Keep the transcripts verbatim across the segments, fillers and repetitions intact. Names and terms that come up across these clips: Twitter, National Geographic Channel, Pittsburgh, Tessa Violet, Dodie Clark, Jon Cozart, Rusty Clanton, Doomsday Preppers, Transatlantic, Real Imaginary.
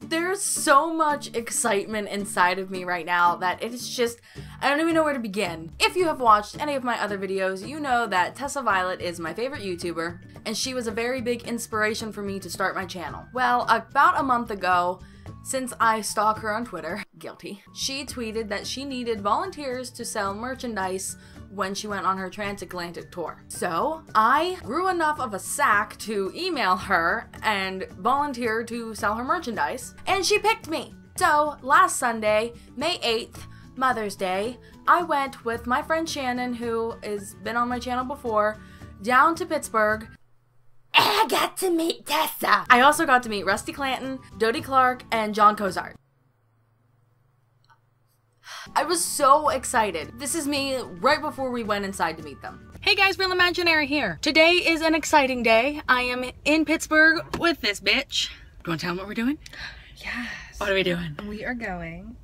There's so much excitement inside of me right now that it is just, I don't even know where to begin. If you have watched any of my other videos, you know that Tessa Violet is my favorite YouTuber, and she was a very big inspiration for me to start my channel. Well, about a month ago, since I stalk her on Twitter, guilty, she tweeted that she needed volunteers to sell merchandise when she went on her Transatlantic tour. So I grew enough of a sack to email her and volunteer to sell her merchandise, and she picked me. So last Sunday, May eighth, Mother's Day, I went with my friend Shannon, who has been on my channel before, down to Pittsburgh. I got to meet Tessa. I also got to meet Rusty Clanton, Dodie Clark, and Jon Cozart. I was so excited. This is me right before we went inside to meet them. Hey guys, Real Imaginary here. Today is an exciting day. I am in Pittsburgh with this bitch. Do you want to tell them what we're doing? Yes. What are we doing? We are going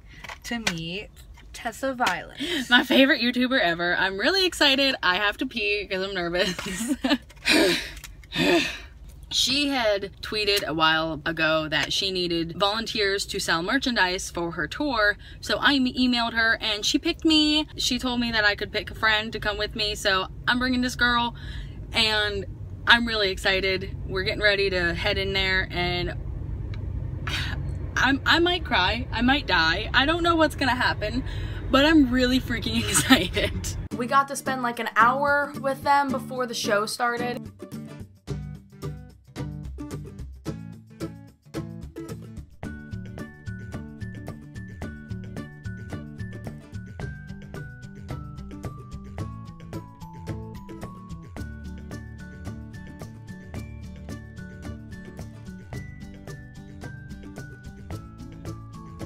to meet Tessa Violet. My favorite YouTuber ever. I'm really excited. I have to pee because I'm nervous. She had tweeted a while ago that she needed volunteers to sell merchandise for her tour, so I emailed her and she picked me. She told me that I could pick a friend to come with me, so I'm bringing this girl and I'm really excited. We're getting ready to head in there and I'm, I might cry, I might die. I don't know what's gonna happen, but I'm really freaking excited. We got to spend like an hour with them before the show started.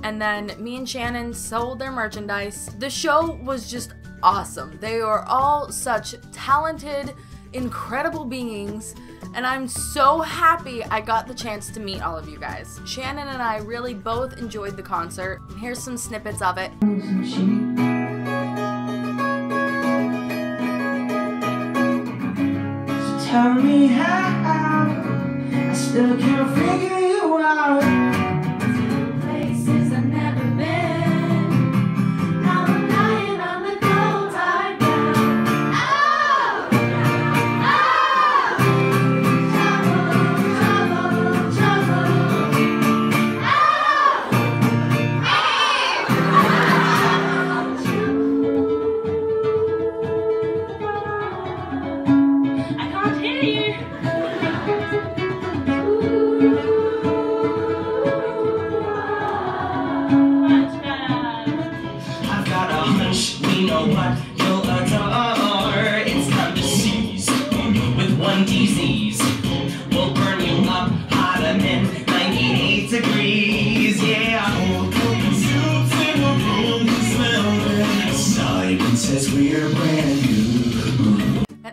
And then me and Shannon sold their merchandise. The show was just awesome. They are all such talented, incredible beings, and I'm so happy I got the chance to meet all of you guys. Shannon and I really both enjoyed the concert. Here's some snippets of it. So tell me how I still can't figure you out.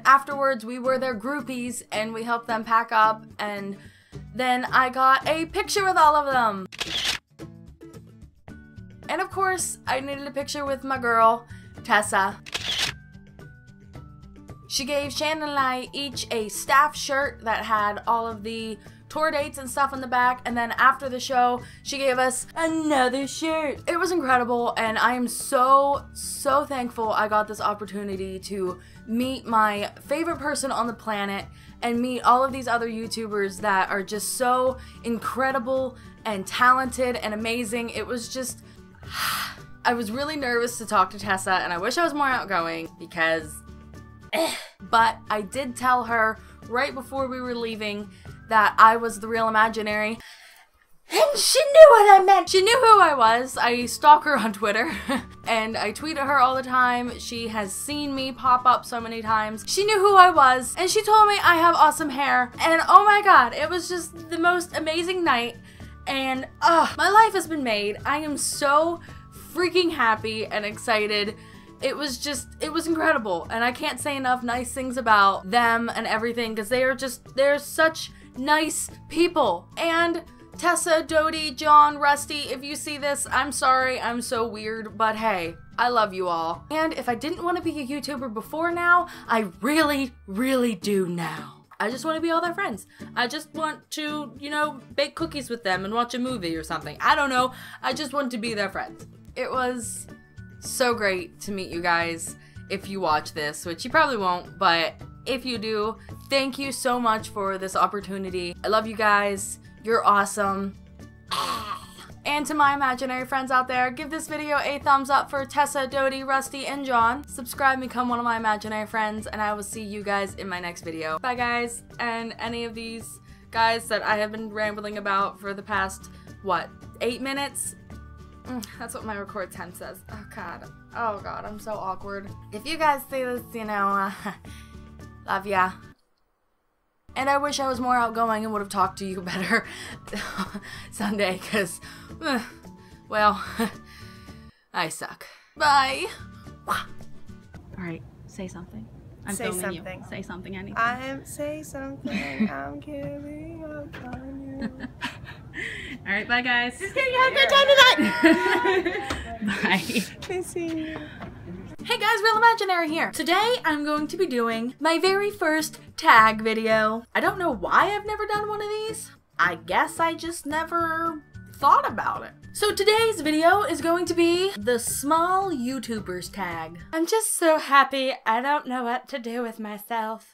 Afterwards, we were their groupies and we helped them pack up, and then I got a picture with all of them. And of course, I needed a picture with my girl, Tessa. She gave Shannon and I each a staff shirt that had all of the tour dates and stuff on the back, and then after the show, she gave us another shirt. It was incredible, and I am so, so thankful I got this opportunity to meet my favorite person on the planet and meet all of these other YouTubers that are just so incredible and talented and amazing. It was just, I was really nervous to talk to Tessa, and I wish I was more outgoing because, but I did tell her right before we were leaving that I was the Real Imaginary, and she knew what I meant. She knew who I was. I stalk her on Twitter and I tweet at her all the time. She has seen me pop up so many times. She knew who I was, and she told me I have awesome hair, and oh my god, it was just the most amazing night, and uh, my life has been made. I am so freaking happy and excited. It was just, it was incredible, and I can't say enough nice things about them and everything, because they are just, they're such nice people. And Tessa, Dodie, John, Rusty, if you see this, I'm sorry I'm so weird, but hey, I love you all. And if I didn't want to be a YouTuber before now, I really, really do now. I just want to be all their friends. I just want to, you know, bake cookies with them and watch a movie or something. I don't know. I just want to be their friends. It was so great to meet you guys if you watch this, which you probably won't, but if you do, thank you so much for this opportunity. I love you guys. You're awesome. And to my imaginary friends out there, give this video a thumbs up for Tessa, Dodie, Rusty, and Jon. Subscribe, become one of my imaginary friends, and I will see you guys in my next video. Bye guys, and any of these guys that I have been rambling about for the past, what, eight minutes? Mm, that's what my record time says. Oh god. Oh god, I'm so awkward. If you guys see this, you know, uh, love ya. And I wish I was more outgoing and would have talked to you better Sunday, because, well, I suck. Bye. Alright, say something. I'm say filming something. You. Say something, anything. I'm, say something, I'm giving up on you. Alright, bye guys. Just kidding, you had a good time tonight. Bye. Please see you. Hey guys, Real Imaginary here. Today I'm going to be doing my very first tag video. I don't know why I've never done one of these. I guess I just never thought about it. So today's video is going to be the small YouTubers tag. I'm just so happy I don't know what to do with myself.